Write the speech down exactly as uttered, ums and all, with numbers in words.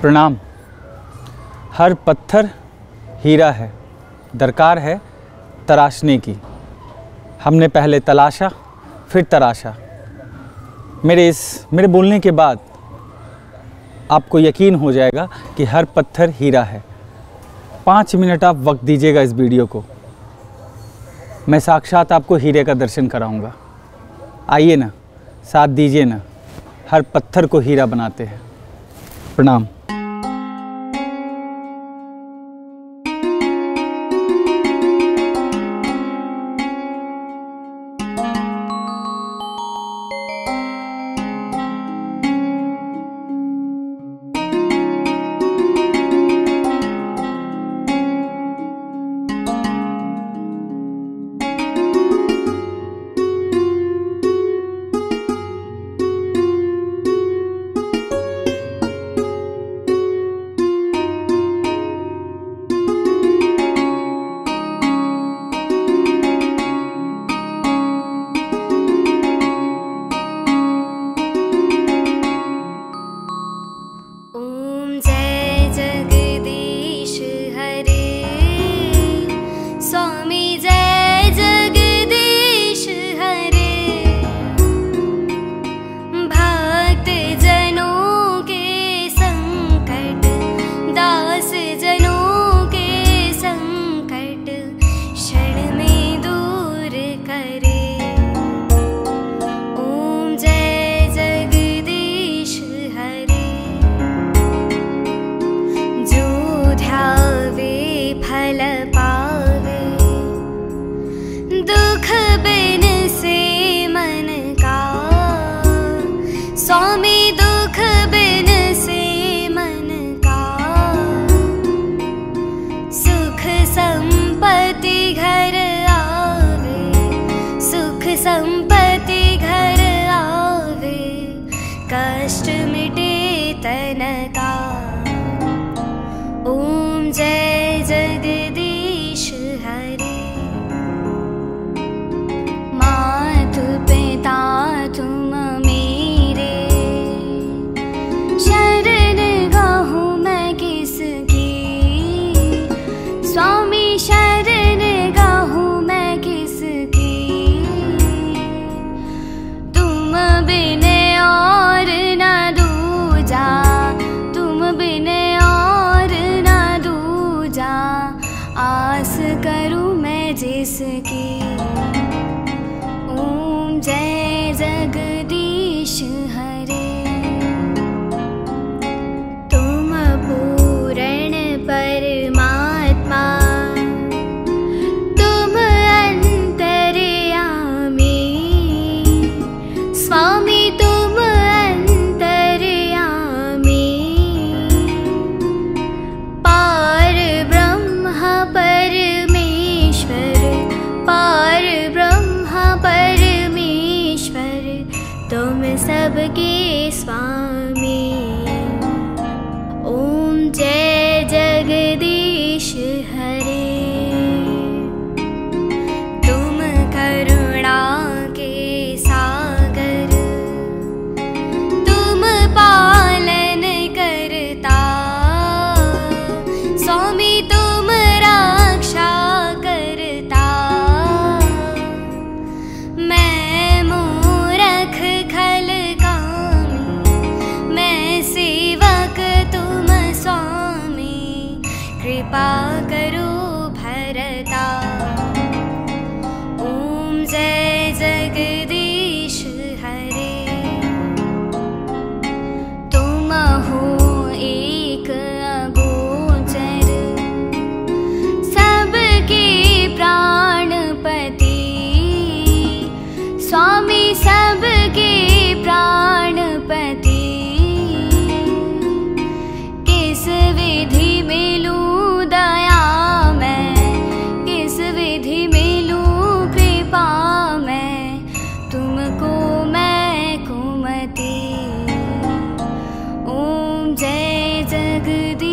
प्रणाम। हर पत्थर हीरा है, दरकार है तराशने की। हमने पहले तलाशा फिर तराशा। मेरे इस मेरे बोलने के बाद आपको यकीन हो जाएगा कि हर पत्थर हीरा है। पाँच मिनट आप वक्त दीजिएगा इस वीडियो को, मैं साक्षात आपको हीरे का दर्शन कराऊंगा। आइए ना, साथ दीजिए ना, हर पत्थर को हीरा बनाते हैं। प्रणाम। जय जगदीश।